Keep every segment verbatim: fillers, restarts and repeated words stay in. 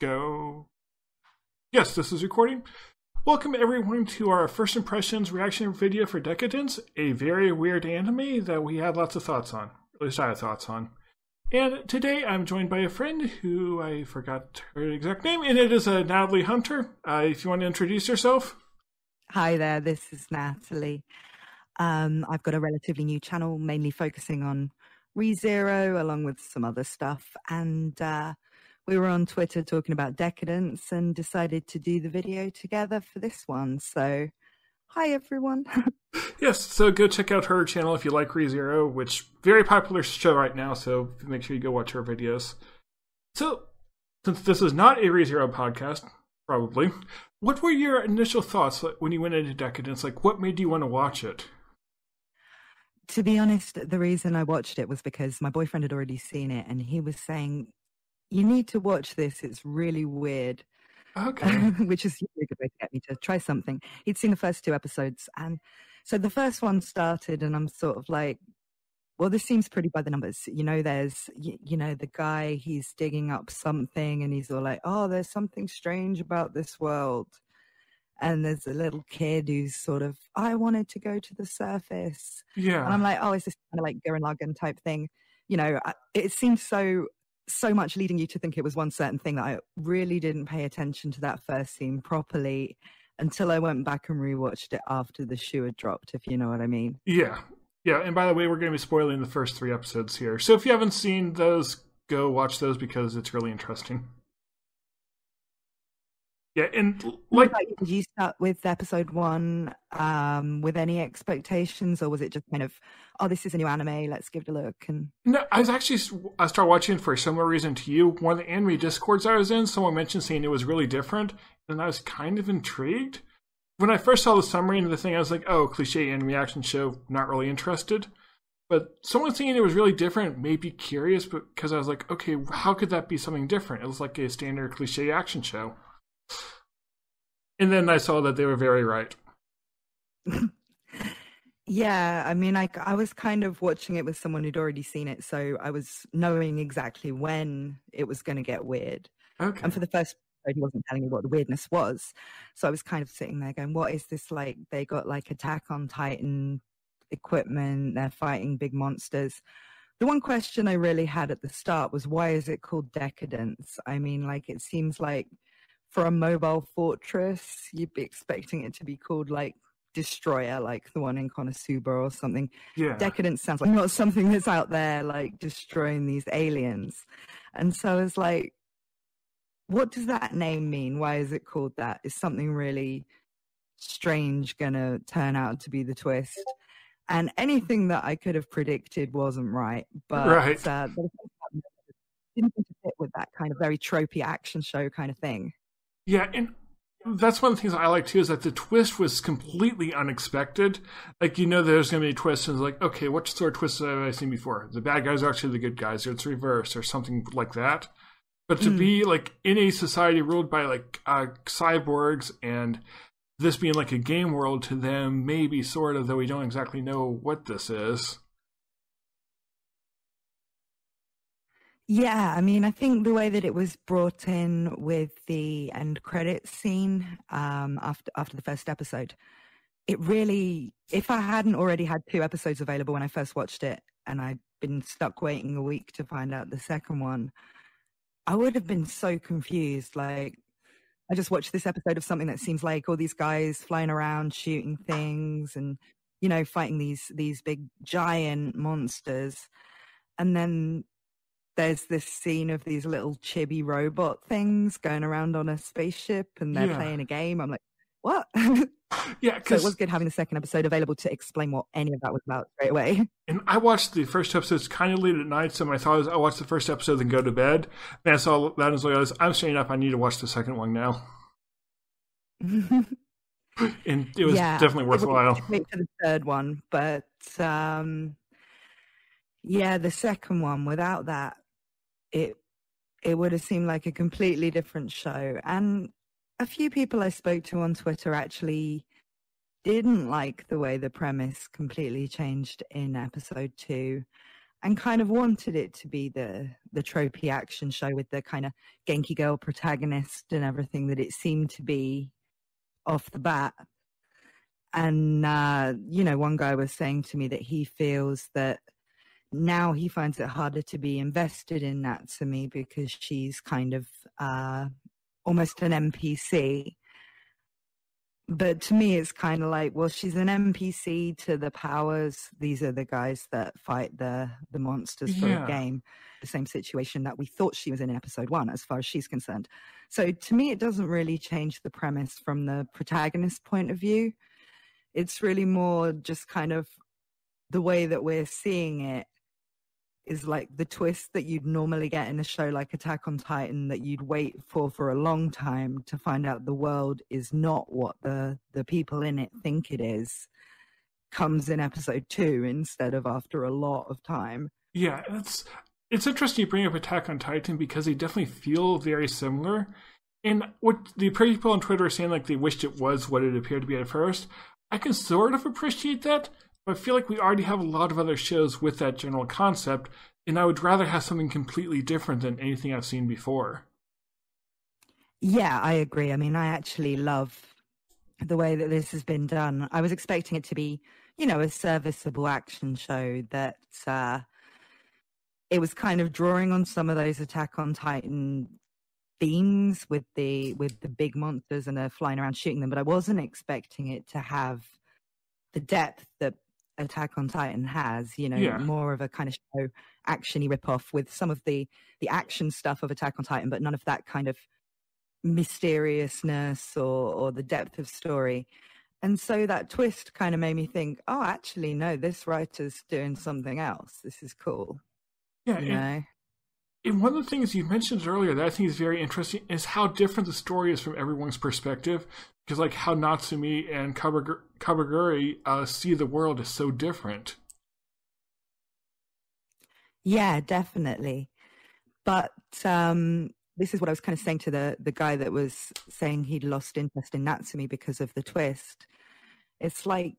Go. Yes, this is recording. Welcome everyone to our first impressions reaction video for Decadence, a very weird anime that we had lots of thoughts on, at least I had thoughts on. And today I'm joined by a friend who I forgot her exact name, and it is uh, Natalie Hunter. Uh, if you want to introduce yourself. Hi there, this is Natalie. Um, I've got a relatively new channel, mainly focusing on ReZero along with some other stuff, and uh, we were on Twitter talking about Decadence and decided to do the video together for this one. So, hi, everyone. Yes, so go check out her channel if you like ReZero, which very popular show right now, so make sure you go watch her videos. So, since this is not a ReZero podcast, probably, what were your initial thoughts when you went into Decadence? Like, what made you want to watch it? To be honest, the reason I watched it was because my boyfriend had already seen it, and he was saying, you need to watch this. It's really weird. Okay. Which is a good way to get me to try something. He'd seen the first two episodes. And so the first one started and I'm sort of like, well, this seems pretty by the numbers. You know, there's, you, you know, the guy, he's digging up something and he's all like, oh, there's something strange about this world. And there's a little kid who's sort of, I wanted to go to the surface. Yeah. And I'm like, oh, is this kind of like Gurren Lagann type thing? You know, I, it seems so... so much leading you to think it was one certain thing that I really didn't pay attention to that first scene properly until I went back and rewatched it after the shoe had dropped, if you know what I mean. Yeah. Yeah. And by the way, we're going to be spoiling the first three episodes here. So if you haven't seen those, go watch those because it's really interesting. Yeah. And like, did you start with episode one um, with any expectations, or was it just kind of, oh, this is a new anime, let's give it a look? And no, I was actually, I started watching for a similar reason to you. One of the anime discords I was in, someone mentioned saying it was really different, and I was kind of intrigued. When I first saw the summary and the thing, I was like, oh, cliche anime action show, not really interested. But someone saying it was really different made me curious because I was like, okay, how could that be something different? It was like a standard cliche action show. And then I saw that they were very right. Yeah, I mean, I, I was kind of watching it with someone who'd already seen it, so I was knowing exactly when it was going to get weird. Okay. And for the first episode, he wasn't telling me what the weirdness was, so I was kind of sitting there going, what is this like? They got like Attack on Titan equipment, they're fighting big monsters. The one question I really had at the start was, why is it called Decadence? I mean, like, it seems like for a mobile fortress, you'd be expecting it to be called like Destroyer, like the one in Konosuba or something. Yeah. Decadence sounds like not something that's out there like destroying these aliens. And so I was like, what does that name mean? Why is it called that? Is something really strange gonna turn out to be the twist? And anything that I could have predicted wasn't right, but right. Uh, didn't fit with that kind of very tropey action show kind of thing. Yeah, and that's one of the things I like, too, is that the twist was completely unexpected. Like, you know there's going to be twists, and it's like, okay, what sort of twists have I seen before? The bad guys are actually the good guys, or it's reversed, or something like that. But to mm. be, like, in a society ruled by, like, uh, cyborgs, and this being, like, a game world to them, maybe, sort of, though we don't exactly know what this is. Yeah, I mean, I think the way that it was brought in with the end credits scene um, after after the first episode, it really, if I hadn't already had two episodes available when I first watched it and I'd been stuck waiting a week to find out the second one, I would have been so confused. Like, I just watched this episode of something that seems like all these guys flying around, shooting things and, you know, fighting these these big giant monsters. And then there's this scene of these little chibi robot things going around on a spaceship and they're yeah. playing a game. I'm like, what? Yeah, so it was good having the second episode available to explain what any of that was about straight away. And I watched the first episodes kind of late at night, so my thought was I watched the first episode and go to bed. And I saw that and I was like, I'm staying up. I need to watch the second one now. And it was yeah, definitely worthwhile. Wait for the third one, but um, yeah, the second one, without that, it it would have seemed like a completely different show. And a few people I spoke to on Twitter actually didn't like the way the premise completely changed in episode two and kind of wanted it to be the the tropey action show with the kind of Genki girl protagonist and everything that it seemed to be off the bat. And, uh, you know, one guy was saying to me that he feels that now he finds it harder to be invested in Natsumi because she's kind of uh, almost an N P C. But to me, it's kind of like, well, she's an N P C to the powers. These are the guys that fight the the monsters for yeah. a game. The same situation that we thought she was in in episode one, as far as she's concerned. So to me, it doesn't really change the premise from the protagonist's point of view. It's really more just kind of the way that we're seeing it is like the twist that you'd normally get in a show like Attack on Titan that you'd wait for for a long time to find out the world is not what the, the people in it think it is, comes in episode two instead of after a lot of time. Yeah, it's, it's interesting you bring up Attack on Titan because they definitely feel very similar. And what the people on Twitter are saying, like they wished it was what it appeared to be at first, I can sort of appreciate that. I feel like we already have a lot of other shows with that general concept, and I would rather have something completely different than anything I've seen before. Yeah, I agree. I mean, I actually love the way that this has been done. I was expecting it to be, you know, a serviceable action show that uh, it was kind of drawing on some of those Attack on Titan themes with the, with the big monsters and they're flying around shooting them, but I wasn't expecting it to have the depth that Attack on Titan has, you know, yeah. more of a kind of show action-y ripoff with some of the the action stuff of Attack on Titan, but none of that kind of mysteriousness or or the depth of story. And so that twist kind of made me think, oh, actually, no, this writer's doing something else. This is cool. Yeah, you know? And one of the things you mentioned earlier that I think is very interesting is how different the story is from everyone's perspective. Because like how Natsumi and Kaburg- Kaburagi uh, see the world is so different. Yeah, definitely. But um, this is what I was kind of saying to the, the guy that was saying he'd lost interest in Natsumi because of the twist. It's like,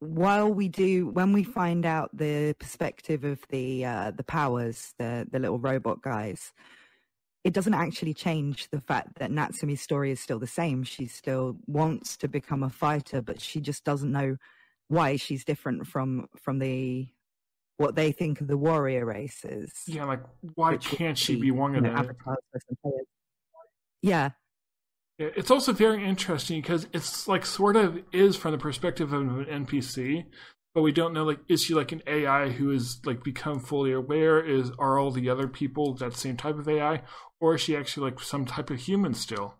while we do, when we find out the perspective of the uh, the powers, the the little robot guys, it doesn't actually change the fact that Natsumi's story is still the same. She still wants to become a fighter, but she just doesn't know why she's different from from the what they think of the warrior races. Yeah, like why can't she be one of them? Yeah. It's also very interesting because it's like sort of is from the perspective of an N P C, but we don't know, like, is she like an A I who is like become fully aware? Is are all the other people that same type of A I, or is she actually like some type of human still?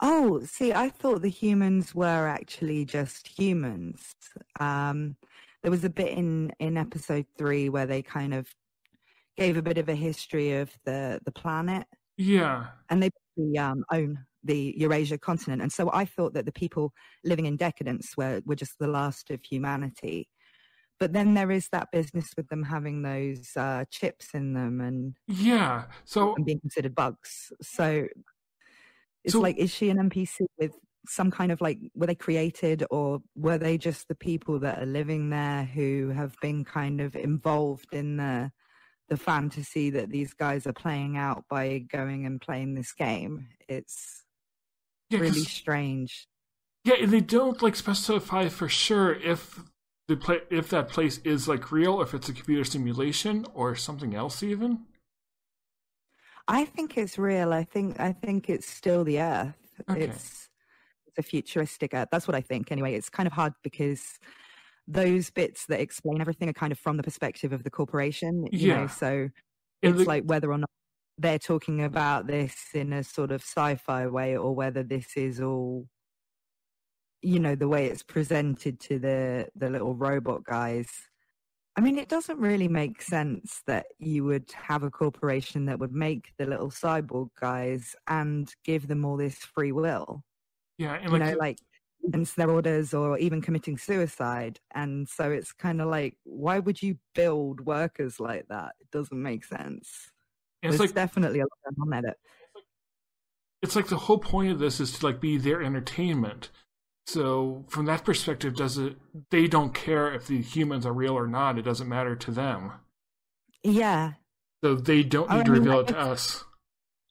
Oh, see, I thought the humans were actually just humans. Um, there was a bit in, in episode three where they kind of gave a bit of a history of the, the planet. Yeah. And they um, own the Eurasia continent. And so I thought that the people living in Decadence were, were just the last of humanity. But then there is that business with them having those uh, chips in them and yeah, so and being considered bugs. So it's so, like, is she an N P C with some kind of like, were they created or were they just the people that are living there who have been kind of involved in the the fantasy that these guys are playing out by going and playing this game? It's... Yeah, really strange. Yeah, and they don't like specify for sure if the play, if that place is like real, or if it's a computer simulation or something else. Even I think it's real. I think I think it's still the Earth. Okay. It's it's a futuristic Earth. That's what I think. Anyway, it's kind of hard because those bits that explain everything are kind of from the perspective of the corporation. You yeah. know, so it's the... like whether or not they're talking about this in a sort of sci-fi way or whether this is all, you know, the way it's presented to the, the little robot guys. I mean, it doesn't really make sense that you would have a corporation that would make the little cyborg guys and give them all this free will. Yeah. And like, you know, like against their orders or even committing suicide. And so it's kind of like, why would you build workers like that? It doesn't make sense. It's There's like, definitely a lot on that. It's like the whole point of this is to like be their entertainment. So from that perspective, does it? They don't care if the humans are real or not. It doesn't matter to them. Yeah. So they don't need I to mean, reveal I it guess, to us.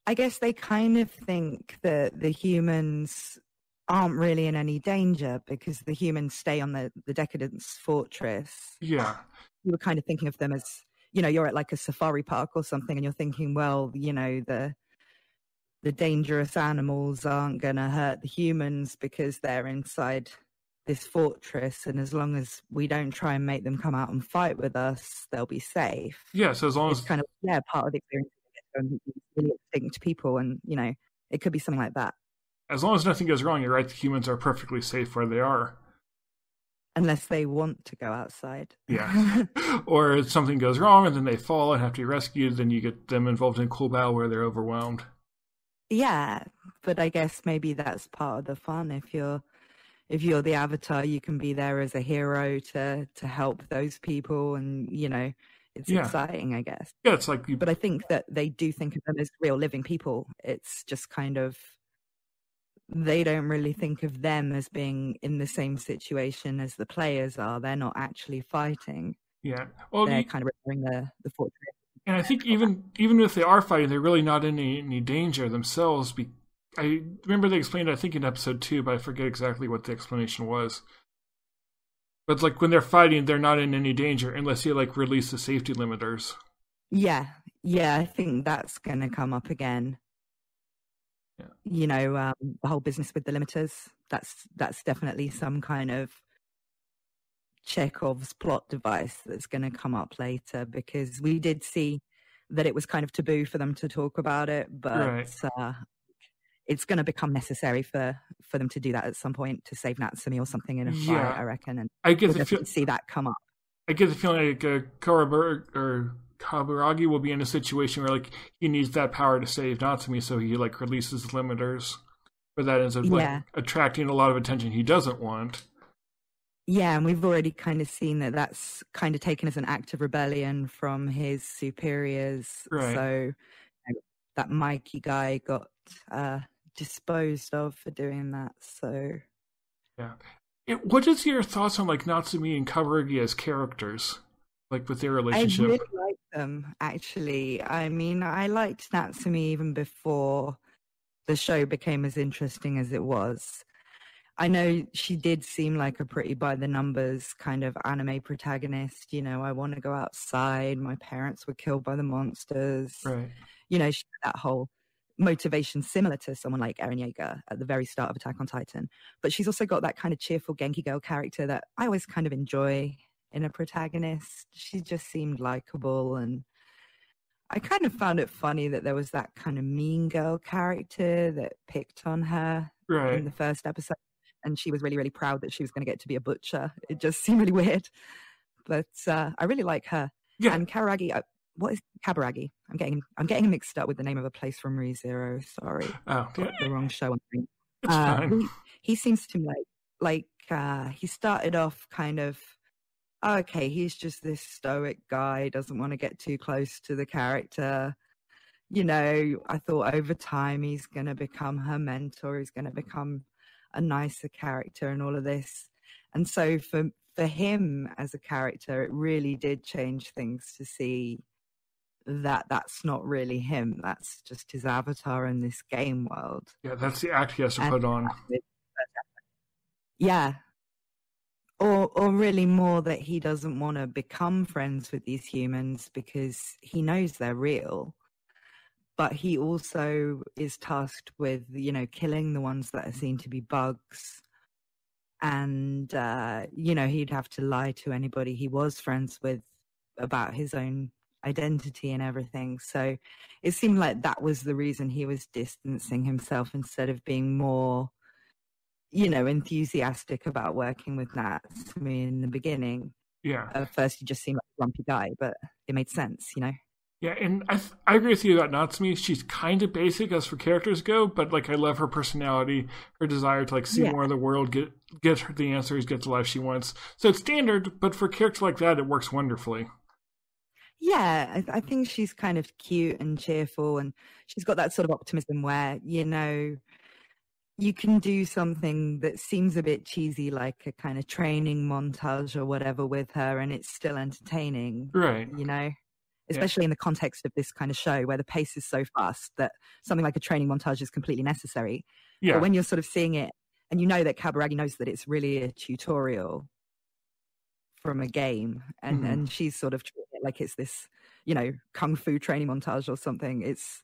I guess they kind of think that the humans aren't really in any danger because the humans stay on the, the Decadence fortress. Yeah. You were kind of thinking of them as, you know, you're at like a safari park or something and you're thinking, well, you know, the the dangerous animals aren't going to hurt the humans because they're inside this fortress, and as long as we don't try and make them come out and fight with us, they'll be safe. Yeah, so as long it's as... kind of, yeah, part of the experience to think to people, and, you know, it could be something like that. As long as nothing goes wrong, you're right, the humans are perfectly safe where they are. Unless they want to go outside. Yeah. Or if something goes wrong and then they fall and have to be rescued, then you get them involved in a cool battle where they're overwhelmed. Yeah, but I guess maybe that's part of the fun. If you're if you're the avatar, you can be there as a hero to to help those people, and you know, it's yeah. exciting, I guess. Yeah, it's like you... But I think that they do think of them as real living people. It's just kind of they don't really think of them as being in the same situation as the players are. They're not actually fighting. Yeah. Well, they're you... kind of referring the the fortress. And I think even even if they are fighting, they're really not in any, any danger themselves. Be, I remember they explained, I think in episode two, but I forget exactly what the explanation was. But like when they're fighting, they're not in any danger unless you like release the safety limiters. Yeah, yeah, I think that's going to come up again. Yeah. You know, um, the whole business with the limiters. That's that's definitely some kind of Chekhov's plot device that's going to come up later, because we did see that it was kind of taboo for them to talk about it, but right. uh, it's going to become necessary for for them to do that at some point to save Natsumi or something in a fire, yeah. I reckon. And I get we'll the feel- see that come up. I get the feeling like uh, Kaburagi or Kaburagi will be in a situation where like he needs that power to save Natsumi, so he like releases limiters, but that ends up like yeah. attracting a lot of attention he doesn't want. Yeah, and we've already kind of seen that that's kind of taken as an act of rebellion from his superiors. Right. So you know, that Mikey guy got uh, disposed of for doing that. So, yeah. It, what is your thoughts on like Natsumi and Kaburagi as characters, like with their relationship? I really like them, actually. I mean, I liked Natsumi even before the show became as interesting as it was. I know she did seem like a pretty by-the-numbers kind of anime protagonist. You know, I want to go outside. My parents were killed by the monsters. Right. You know, she had that whole motivation similar to someone like Eren Yeager at the very start of Attack on Titan. But she's also got that kind of cheerful Genki girl character that I always kind of enjoy in a protagonist. She just seemed likable, and I kind of found it funny that there was that kind of mean girl character that picked on her right. in the first episode. And she was really, really proud that she was going to get to be a butcher. It just seemed really weird. But uh, I really like her. Yeah. And Kaburagi, uh, what is Kaburagi? I'm getting I'm getting mixed up with the name of a place from ReZero. Sorry. Oh, got yeah. the wrong show. It's uh, fine. He, he seems to me like, like uh, he started off kind of, okay, he's just this stoic guy, doesn't want to get too close to the character. You know, I thought over time he's going to become her mentor. He's going to become a nicer character and all of this, and so for for him as a character, it really did change things to see that that's not really him, that's just his avatar in this game world. Yeah, that's the act he has to and put on. Yeah, or or really more that he doesn't want to become friends with these humans because he knows they're real. But he also is tasked with, you know, killing the ones that are seen to be bugs. And, uh, you know, he'd have to lie to anybody he was friends with about his own identity and everything. So it seemed like that was the reason he was distancing himself instead of being more, you know, enthusiastic about working with Natsumi in the beginning. Yeah. At first, he just seemed like a grumpy guy, but it made sense, you know. Yeah, and I th- I agree with you about Natsumi. She's kind of basic as for characters go, but like I love her personality, her desire to like see yeah. more of the world, get get her the answers, get the life she wants. So it's standard, but for a character like that, it works wonderfully. Yeah, I, I think she's kind of cute and cheerful, and she's got that sort of optimism where, you know, you can do something that seems a bit cheesy, like a kind of training montage or whatever with her, and it's still entertaining. Right. You know? Especially yeah. in the context of this kind of show where the pace is so fast that something like a training montage is completely necessary. Yeah. But when you're sort of seeing it and you know that Kaburagi knows that it's really a tutorial from a game, and, mm. and she's sort of treating it like it's this, you know, kung fu training montage or something. It's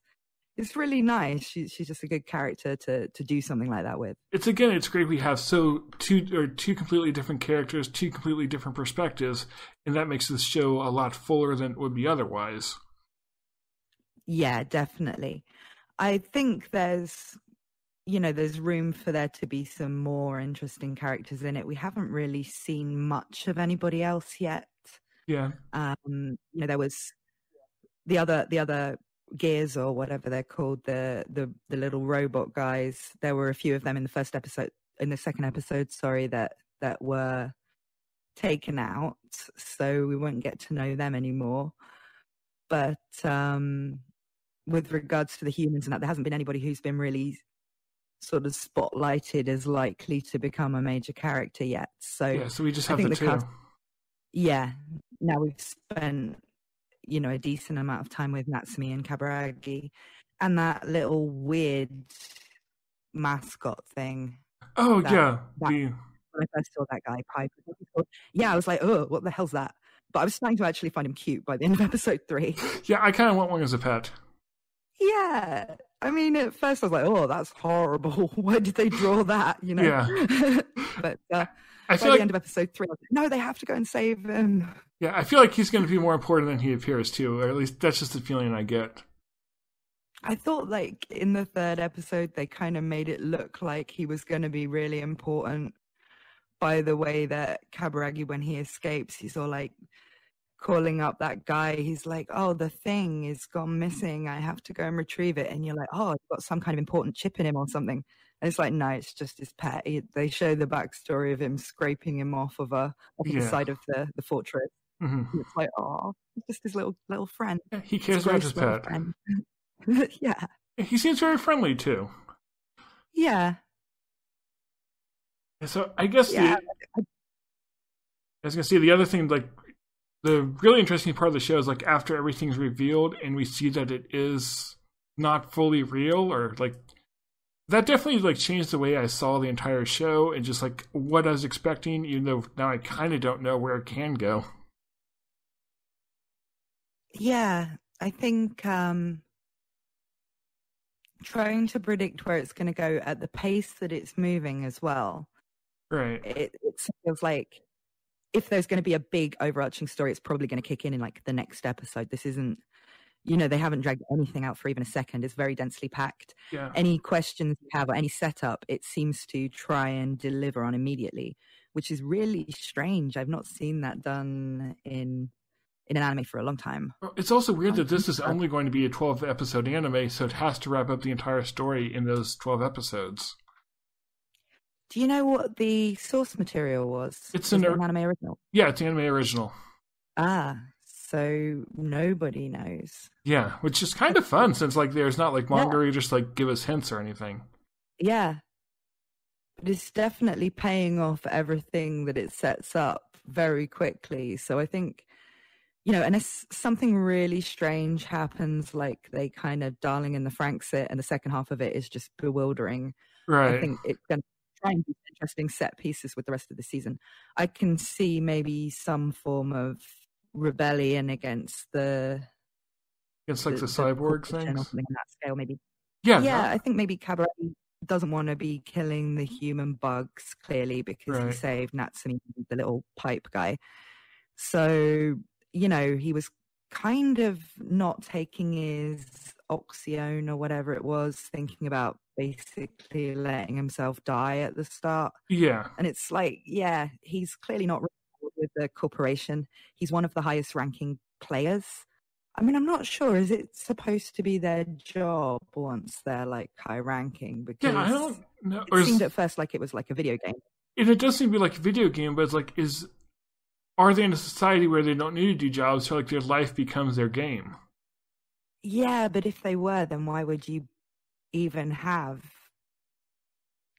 It's really nice. She, she's just a good character to, to do something like that with. It's again, it's great we have so two or two completely different characters, two completely different perspectives, and that makes this show a lot fuller than it would be otherwise. Yeah, definitely. I think there's, you know, there's room for there to be some more interesting characters in it. We haven't really seen much of anybody else yet. Yeah. Um, you know, there was the other the other. Gears or whatever they're called, the, the the little robot guys. There were a few of them in the first episode, in the second episode, sorry, that that were taken out, so we won't get to know them anymore. But um, with regards to the humans and that, there hasn't been anybody who's been really sort of spotlighted as likely to become a major character yet. So yeah, so we just have the, the two. Cast, yeah, now we've spent, you know, a decent amount of time with Natsumi and Kaburagi and that little weird mascot thing. Oh, that, yeah. That, the... When I first saw that guy, Piper, yeah, I was like, oh, what the hell's that? But I was starting to actually find him cute by the end of episode three. Yeah, I kind of want one as a pet. Yeah. I mean, at first I was like, oh, that's horrible. Why did they draw that? You know? Yeah. But uh, by the like... end of episode three, I was like, no, they have to go and save him. Yeah, I feel like he's going to be more important than he appears to, or at least that's just the feeling I get. I thought, like, in the third episode, they kind of made it look like he was going to be really important by the way that Kaburagi, when he escapes, he's all, like, calling up that guy. He's like, oh, the thing is gone missing. I have to go and retrieve it. And you're like, oh, he's got some kind of important chip in him or something. And it's like, no, it's just his pet. He, they show the backstory of him scraping him off of a, off yeah. the side of the, the fortress. Mm-hmm. It's like, oh, just his little little friend. Yeah, he cares about his pet. Yeah. He seems very friendly too. Yeah. So I guess yeah. the, I was gonna say the other thing, like the really interesting part of the show is like after everything's revealed and we see that it is not fully real, or like that definitely like changed the way I saw the entire show and just like what I was expecting, even though now I kind of don't know where it can go. Yeah, I think um, trying to predict where it's going to go at the pace that it's moving as well. Right. It, it feels like if there's going to be a big overarching story, it's probably going to kick in in like the next episode. This isn't, you know, they haven't dragged anything out for even a second. It's very densely packed. Yeah. Any questions you have or any setup, it seems to try and deliver on immediately, which is really strange. I've not seen that done in... in an anime for a long time. It's also weird that this is only going to be a twelve episode anime, so it has to wrap up the entire story in those twelve episodes. Do you know what the source material was? It's an, an anime original. Yeah, it's an anime original. Ah, so nobody knows. Yeah, which is kind of fun since like there's not like manga yeah. just like give us hints or anything. Yeah. But it's definitely paying off everything that it sets up very quickly. So I think, you know, unless something really strange happens, like they kind of Darling in the Franxx it, and the second half of it is just bewildering. Right. I think it's going to try and do interesting set pieces with the rest of the season. I can see maybe some form of rebellion against the... It's like the, the cyborg thing? On that scale, maybe. Yeah. Yeah, that... I think maybe Kaburagi doesn't want to be killing the human bugs, clearly, because right. he saved Natsumi, the little pipe guy. So... you know, he was kind of not taking his oxyone or whatever it was, thinking about basically letting himself die at the start. Yeah. And it's like, yeah, he's clearly not with the corporation. He's one of the highest ranking players. I mean, I'm not sure. Is it supposed to be their job once they're like high ranking? Because yeah, I don't know. It seemed at first like it was like a video game. And it does seem to be like a video game, but it's like, is... are they in a society where they don't need to do jobs, so like their life becomes their game? Yeah, but if they were, then why would you even have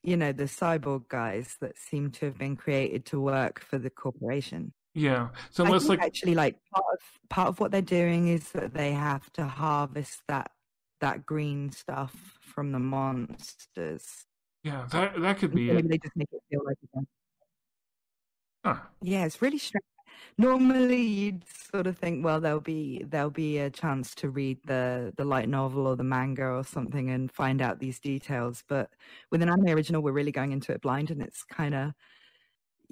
you know, the cyborg guys that seem to have been created to work for the corporation. Yeah. So unless, I think like actually like part of part of what they're doing is that they have to harvest that that green stuff from the monsters. Yeah, that that could be. Maybe it. They just make it feel like again. Huh. Yeah, it's really strange. Normally, you'd sort of think, well, there'll be there'll be a chance to read the the light novel or the manga or something and find out these details. But with an anime original, we're really going into it blind, and it's kind of,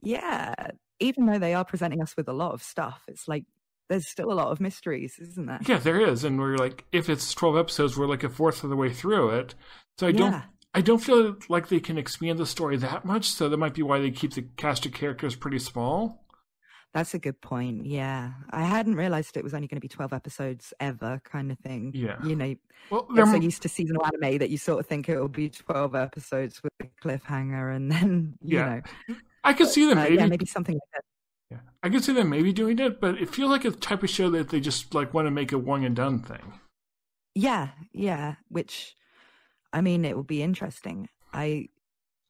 yeah. Even though they are presenting us with a lot of stuff, it's like there's still a lot of mysteries, isn't there? Yeah, there is, and we're like, if it's twelve episodes, we're like a fourth of the way through it. So I yeah. don't, I don't feel like they can expand the story that much. So that might be why they keep the cast of characters pretty small. That's a good point. Yeah, I hadn't realized it was only going to be twelve episodes ever, kind of thing. Yeah, you know, well, they're so used to seasonal anime that you sort of think it will be twelve episodes with a cliffhanger, and then you yeah. know, I could but, see them maybe, uh, yeah, maybe something like that. Yeah, I could see them maybe doing it, but it feels like a type of show that they just like want to make a one and done thing. Yeah, yeah. Which, I mean, it will be interesting. I.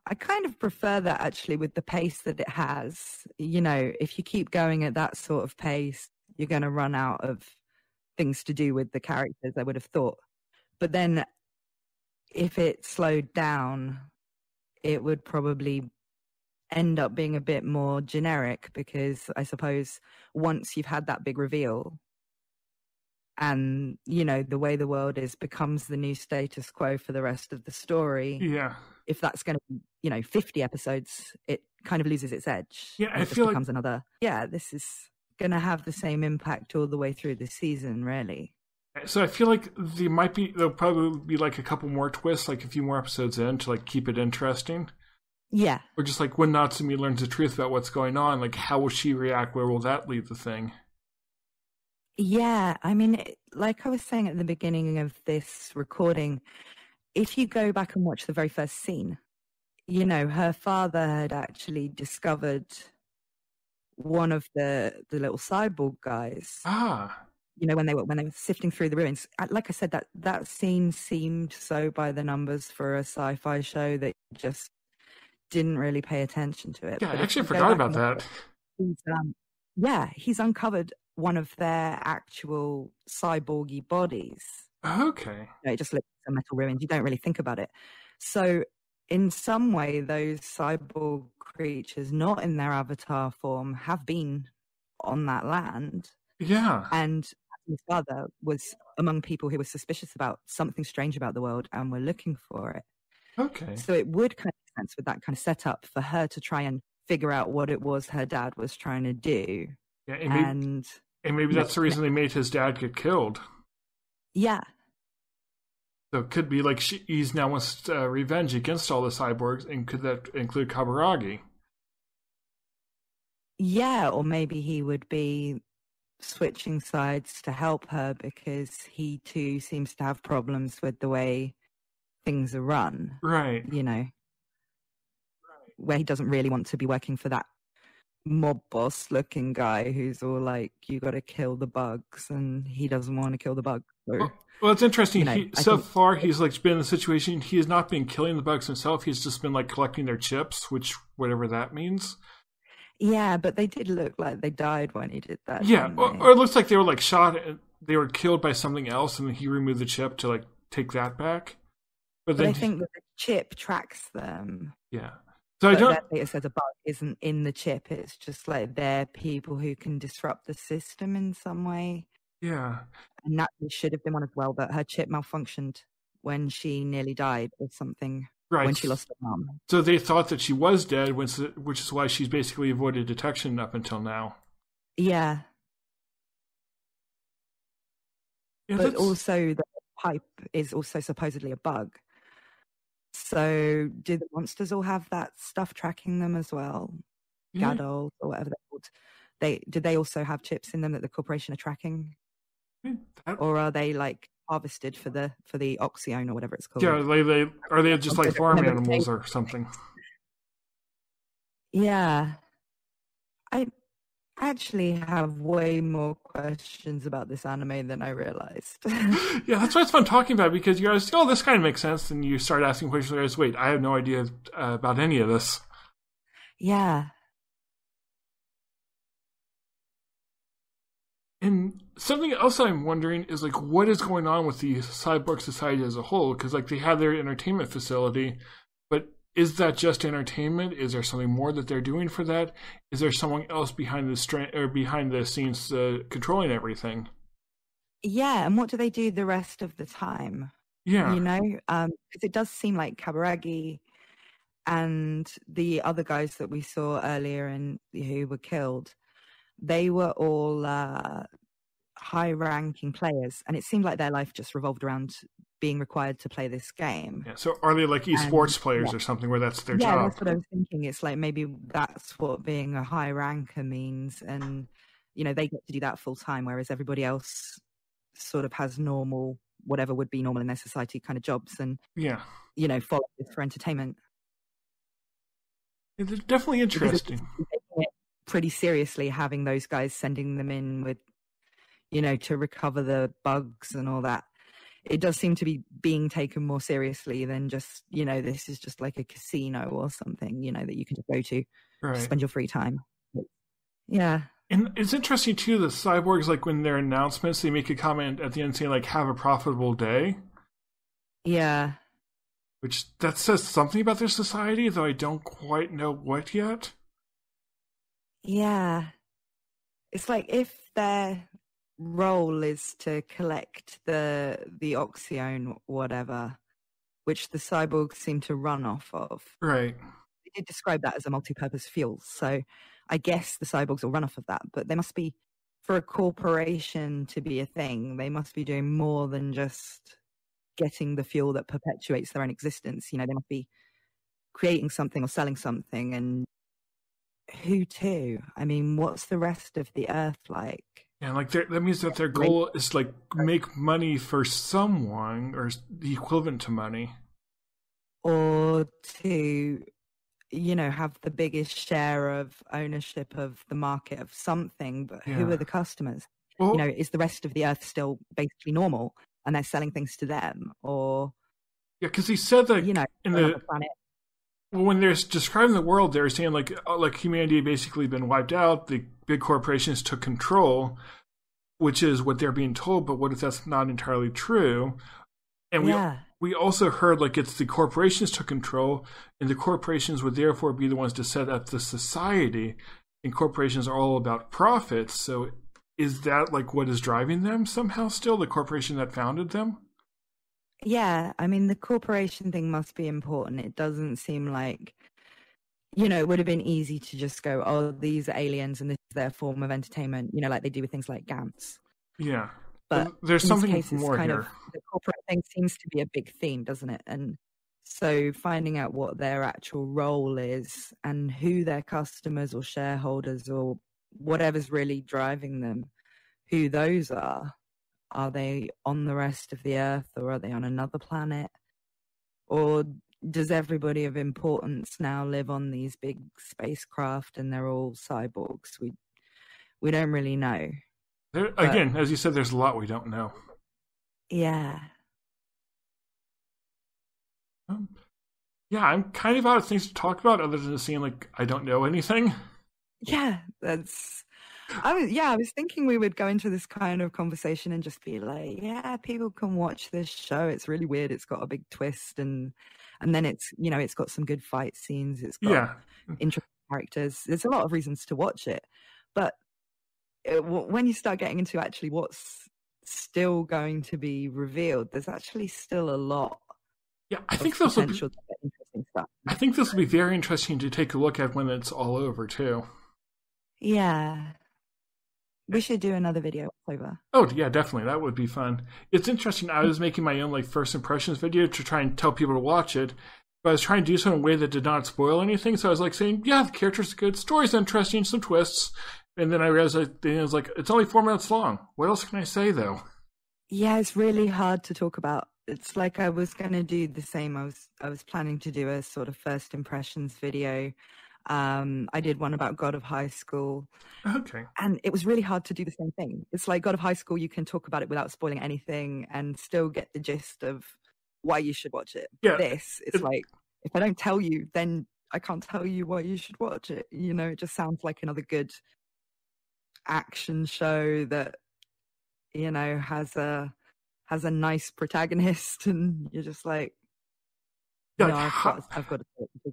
I kind of prefer that actually with the pace that it has. You know, if you keep going at that sort of pace, you're going to run out of things to do with the characters, I would have thought. But then if it slowed down, it would probably end up being a bit more generic because I suppose once you've had that big reveal and, you know, the way the world is becomes the new status quo for the rest of the story. Yeah. If that's going to be, you know, fifty episodes, it kind of loses its edge. Yeah, I feel like it becomes another. Yeah, this is going to have the same impact all the way through the season, really. So I feel like there might be, there'll probably be like a couple more twists, like a few more episodes in to like keep it interesting. Yeah. Or just like when Natsumi learns the truth about what's going on, like how will she react? Where will that lead the thing? Yeah, I mean, like I was saying at the beginning of this recording, if you go back and watch the very first scene, you know, her father had actually discovered one of the, the little cyborg guys. Ah. You know, when they were when they were sifting through the ruins. Like I said, that, that scene seemed so by the numbers for a sci-fi show that you just didn't really pay attention to it. Yeah, but I actually forgot about that. He's, um, yeah, he's uncovered one of their actual cyborgy bodies. Okay. You know, it just looks like metal ruins. You don't really think about it. So in some way, those cyborg creatures, not in their avatar form, have been on that land. Yeah. And his father was among people who were suspicious about something strange about the world and were looking for it. Okay. So it would kind of make sense with that kind of setup for her to try and figure out what it was her dad was trying to do. Yeah, and maybe, and, and maybe that's the reason they made his dad get killed. Yeah. So it could be like she, he's now wants uh, revenge against all the cyborgs, and could that include Kaburagi? Yeah, or maybe he would be switching sides to help her because he too seems to have problems with the way things are run. Right. You know, right. Where he doesn't really want to be working for that mob boss looking guy who's all like, you got to kill the bugs, and he doesn't want to kill the bugs. Or, well, well, it's interesting. You know, he, so think... far, he's like been in a situation. He has not been killing the bugs himself. He's just been like collecting their chips, which whatever that means. Yeah, but they did look like they died when he did that. Yeah, or, or it looks like they were like shot. They were killed by something else, and he removed the chip to like take that back. But, but then I think he... that the chip tracks them. Yeah. So but I don't. It says a bug isn't in the chip. It's just like they're people who can disrupt the system in some way. Yeah. And that should have been one as well, but her chip malfunctioned when she nearly died or something. Right. When she lost her mom. So they thought that she was dead, which is why she's basically avoided detection up until now. Yeah. yeah but that's... also the pipe is also supposedly a bug. So do the monsters all have that stuff tracking them as well? Yeah. Gadol or whatever they're called. They, do they also have chips in them that the corporation are tracking? Yeah, that... Or are they like harvested for the for the oxyone or whatever it's called? Yeah, are they, are they just like farm animals or something? Yeah. I actually have way more questions about this anime than I realized. Yeah, that's why it's fun talking about it, because you guys, oh, this kind of makes sense, and you start asking questions. You guys, wait, I have no idea uh, about any of this. Yeah. And something else I'm wondering is, like, what is going on with the cyborg society as a whole? Because, like, they have their entertainment facility, but is that just entertainment? Is there something more that they're doing for that? Is there someone else behind the stra- or behind the scenes uh, controlling everything? Yeah, and what do they do the rest of the time? Yeah, you know, because um, it does seem like Kaburagi and the other guys that we saw earlier and who were killed, they were all uh, high-ranking players, and it seemed like their life just revolved around being required to play this game. Yeah, so are they like esports and, players yeah. or something where that's their yeah, job? Yeah, that's what I was thinking. It's like maybe that's what being a high-ranker means, and you know, they get to do that full-time, whereas everybody else sort of has normal, whatever would be normal in their society kind of jobs, and yeah, you know, follow this for entertainment. It's definitely interesting. Pretty seriously, having those guys, sending them in with, you know, to recover the bugs and all that. It does seem to be being taken more seriously than just, you know, this is just like a casino or something, you know, that you can just go to, right, to spend your free time. Yeah. And it's interesting too, the cyborgs, like when their announcements, they make a comment at the end saying like, have a profitable day. Yeah. Which that says something about their society, though I don't quite know what yet. Yeah. It's like if their role is to collect the the oxyone, whatever, which the cyborgs seem to run off of. Right. They did describe that as a multi-purpose fuel. So I guess the cyborgs will run off of that, but they must be, for a corporation to be a thing, they must be doing more than just getting the fuel that perpetuates their own existence. You know, they must be creating something or selling something, and who to? I mean, what's the rest of the Earth like? Yeah, like that means that their goal is like make money for someone, or the equivalent to money, or to, you know, have the biggest share of ownership of the market of something. But yeah, who are the customers? Well, you know, is the rest of the Earth still basically normal, and they're selling things to them, or yeah, because he said that, you know, in the planet. When they're describing the world, they're saying like like humanity had basically been wiped out. The big corporations took control, which is what they're being told. But what if that's not entirely true? And yeah, we we also heard like it's the corporations took control, and the corporations would therefore be the ones to set up the society. And corporations are all about profits. So is that like what is driving them somehow? Still, the corporation that founded them. Yeah, I mean, the corporation thing must be important. It doesn't seem like, you know, it would have been easy to just go, oh, these are aliens and this is their form of entertainment, you know, like they do with things like Gantz. Yeah. But there's something case, more kind here. Of, the corporate thing seems to be a big theme, doesn't it? And so finding out what their actual role is and who their customers or shareholders or whatever's really driving them, who those are. Are they on the rest of the Earth, or are they on another planet? Or does everybody of importance now live on these big spacecraft and they're all cyborgs? We we don't really know. There, but, again, as you said, there's a lot we don't know. Yeah. Um, yeah, I'm kind of out of things to talk about other than seeing like I don't know anything. Yeah, that's... I was, yeah, I was thinking we would go into this kind of conversation and just be like, yeah, people can watch this show. It's really weird. It's got a big twist, and and then it's, you know, it's got some good fight scenes. It's got yeah. interesting characters. There's a lot of reasons to watch it. But it, when you start getting into actually what's still going to be revealed, there's actually still a lot. Yeah, I think this will be, interesting stuff. I think this will be very interesting to take a look at when it's all over too. Yeah. We should do another video over. Oh, yeah, definitely. That would be fun. It's interesting. I was making my own like first impressions video to try and tell people to watch it, but I was trying to do so in a way that did not spoil anything. So I was like saying, yeah, the characters are good. Story's interesting. Some twists. And then I realized I, I was like, it's only four minutes long. What else can I say, though? Yeah, it's really hard to talk about. It's like I was going to do the same. I was I was planning to do a sort of first impressions video. Um, I did one about God of High School. Okay. And it was really hard to do the same thing. It's like God of High School, you can talk about it without spoiling anything and still get the gist of why you should watch it. Yeah. This, it's it, like, if I don't tell you, then I can't tell you why you should watch it. You know, it just sounds like another good action show that, you know, has a has a nice protagonist, and you're just like, like no, I've how, got, I've got to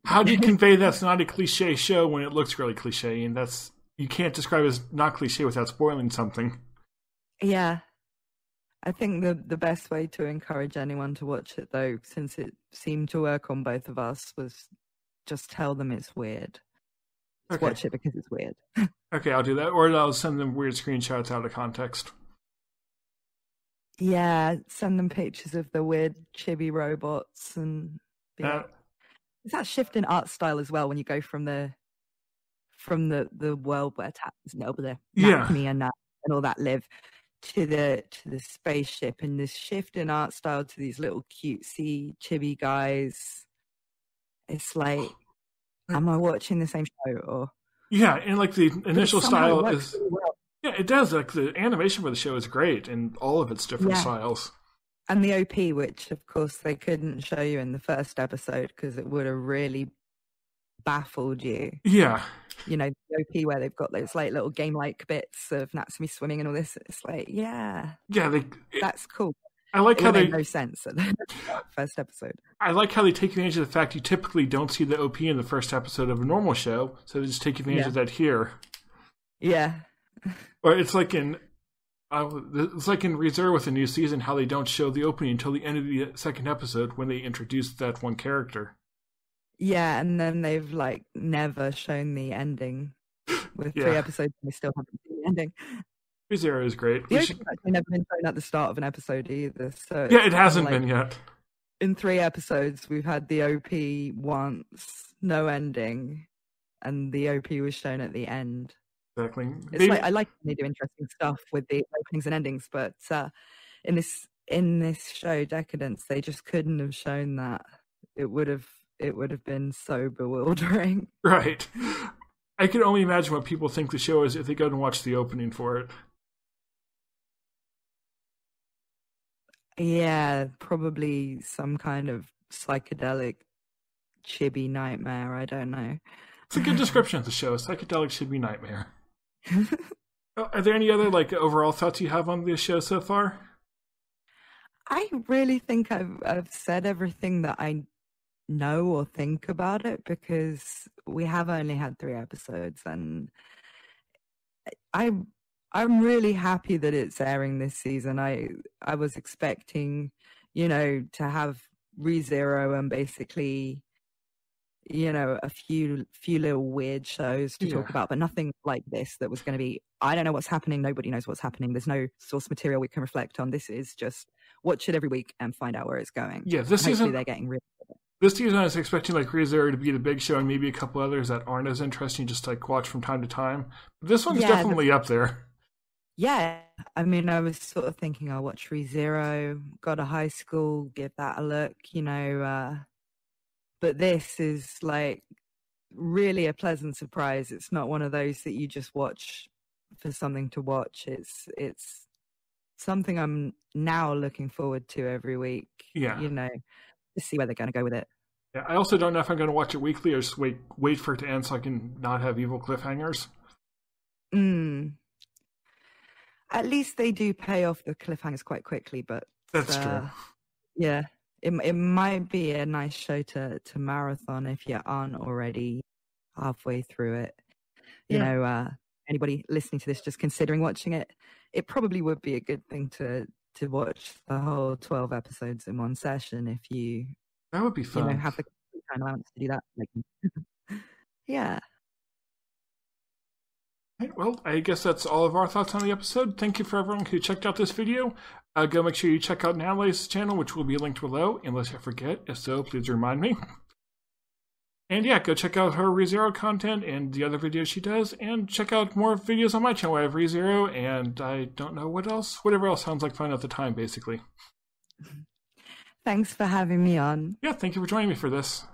how do you convey that's not a cliche show when it looks really cliche? And that's, you can't describe it as not cliche without spoiling something. Yeah. I think the, the best way to encourage anyone to watch it, though, since it seemed to work on both of us, was just tell them it's weird. Just okay. Watch it because it's weird. Okay, I'll do that. Or I'll send them weird screenshots out of context. Yeah, send them pictures of the weird chibi robots and... Uh, it's that shift in art style as well when you go from the from the, the world where Tats and over there, Natsumi and that and all that live to the to the spaceship, and this shift in art style to these little cutesy chibi guys. It's like, am I watching the same show? Or yeah, and like the initial style is really well. Yeah, it does. Like the animation for the show is great in all of its different yeah. styles. And the O P, which, of course, they couldn't show you in the first episode because it would have really baffled you. Yeah. You know, the O P where they've got those, like, little game-like bits of Natsumi swimming and all this. It's like, yeah. Yeah. They, that's cool. I like it how they... made no sense in the first episode. I like how they take advantage of the fact you typically don't see the O P in the first episode of a normal show, so they just take advantage yeah. of that here. Yeah. Or it's like in... Uh, it's like in ReZero with the new season, how they don't show the opening until the end of the second episode when they introduced that one character. Yeah, and then they've like never shown the ending. With yeah. three episodes, and they still haven't seen the ending. ReZero is great. The should... actually never been shown at the start of an episode either. So yeah, it hasn't like, been yet. In three episodes, we've had the O P once, no ending, and the O P was shown at the end. Exactly. It's they, like, I like when they do interesting stuff with the openings and endings, but uh, in this in this show, Decadence, they just couldn't have shown that. It would have it would have been so bewildering. Right. I can only imagine what people think the show is if they go and watch the opening for it. Yeah, probably some kind of psychedelic chibi nightmare. I don't know. It's a good description of the show. Psychedelic chibi nightmare. Are there any other like overall thoughts you have on the show so far? I really think I've I've said everything that I know or think about it, because we have only had three episodes, and I I'm really happy that it's airing this season. I I was expecting, you know, to have ReZero and basically, you know, a few few little weird shows to yeah. talk about, but nothing like this that was going to be, I don't know what's happening, nobody knows what's happening, there's no source material we can reflect on. This is just watch it every week and find out where it's going. Yeah, this hopefully season they're getting rid of it. This season I was expecting like ReZero to be the big show and maybe a couple others that aren't as interesting, just like watch from time to time. This one's yeah, definitely but, up there. Yeah, I mean, I was sort of thinking I'll watch ReZero, go to high school, give that a look, you know, uh but this is like really a pleasant surprise. It's not one of those that you just watch for something to watch. It's it's something I'm now looking forward to every week. Yeah, you know, to see where they're going to go with it. Yeah, I also don't know if I'm going to watch it weekly or just wait wait for it to end so I can not have evil cliffhangers. Hmm. At least they do pay off the cliffhangers quite quickly, but that's uh, true. Yeah. It it might be a nice show to, to marathon if you aren't already halfway through it. You yeah. know, uh, anybody listening to this just considering watching it, it probably would be a good thing to to watch the whole twelve episodes in one session if you that would be fun. You know, have the time allowance to do that. Like, yeah. Well, I guess that's all of our thoughts on the episode. Thank you for everyone who checked out this video. Uh, go make sure you check out Natalie's channel, which will be linked below, unless I forget. If so, please remind me. And yeah, go check out her ReZero content and the other videos she does, and check out more videos on my channel. I have ReZero, and I don't know what else. Whatever else sounds like fun at the time, basically. Thanks for having me on. Yeah, thank you for joining me for this.